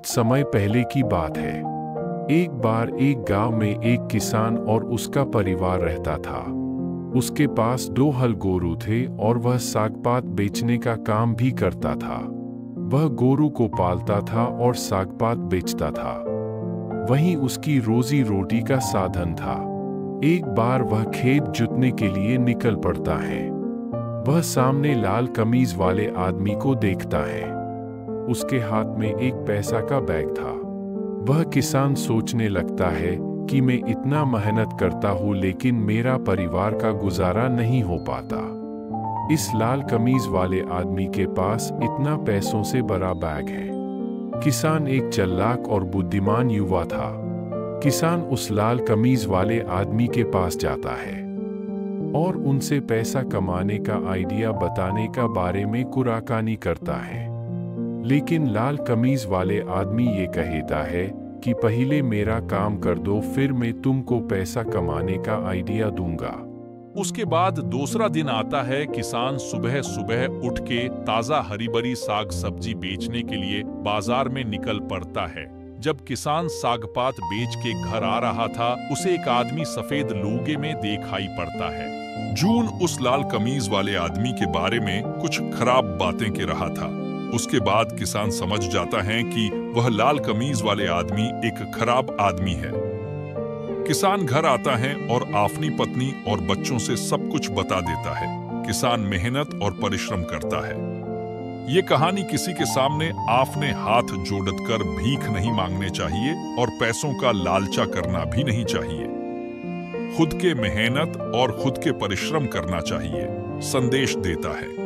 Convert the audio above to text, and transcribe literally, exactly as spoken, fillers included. कुछ समय पहले की बात है। एक बार एक गांव में एक किसान और उसका परिवार रहता था। उसके पास दो हल गोरू थे और वह सागपात बेचने का काम भी करता था। वह गोरू को पालता था और सागपात बेचता था, वहीं उसकी रोजी रोटी का साधन था। एक बार वह खेत जोतने के लिए निकल पड़ता है। वह सामने लाल कमीज वाले आदमी को देखता है। उसके हाथ में एक पैसा का बैग था। वह किसान सोचने लगता है कि मैं इतना मेहनत करता हूँ लेकिन मेरा परिवार का गुजारा नहीं हो पाता। इस लाल कमीज वाले आदमी के पास इतना पैसों से बड़ा बैग है। किसान एक चालाक और बुद्धिमान युवा था। किसान उस लाल कमीज वाले आदमी के पास जाता है और उनसे पैसा कमाने का आइडिया बताने का बारे में कुराकानी करता है। लेकिन लाल कमीज वाले आदमी ये कहता है कि पहले मेरा काम कर दो, फिर मैं तुमको पैसा कमाने का आइडिया दूंगा। उसके बाद दूसरा दिन आता है। किसान सुबह सुबह उठ के ताज़ा हरी भरी साग सब्जी बेचने के लिए बाजार में निकल पड़ता है। जब किसान सागपात बेच के घर आ रहा था, उसे एक आदमी सफेद लूंगे में दिखाई पड़ता है। जून उस लाल कमीज वाले आदमी के बारे में कुछ खराब बातें कह रहा था। उसके बाद किसान समझ जाता है कि वह लाल कमीज वाले आदमी एक खराब आदमी है। किसान घर आता है और अपनी पत्नी और बच्चों से सब कुछ बता देता है। किसान मेहनत और परिश्रम करता है। ये कहानी किसी के सामने आपने हाथ जोड़त कर भीख नहीं मांगने चाहिए और पैसों का लालचा करना भी नहीं चाहिए। खुद के मेहनत और खुद के परिश्रम करना चाहिए, संदेश देता है।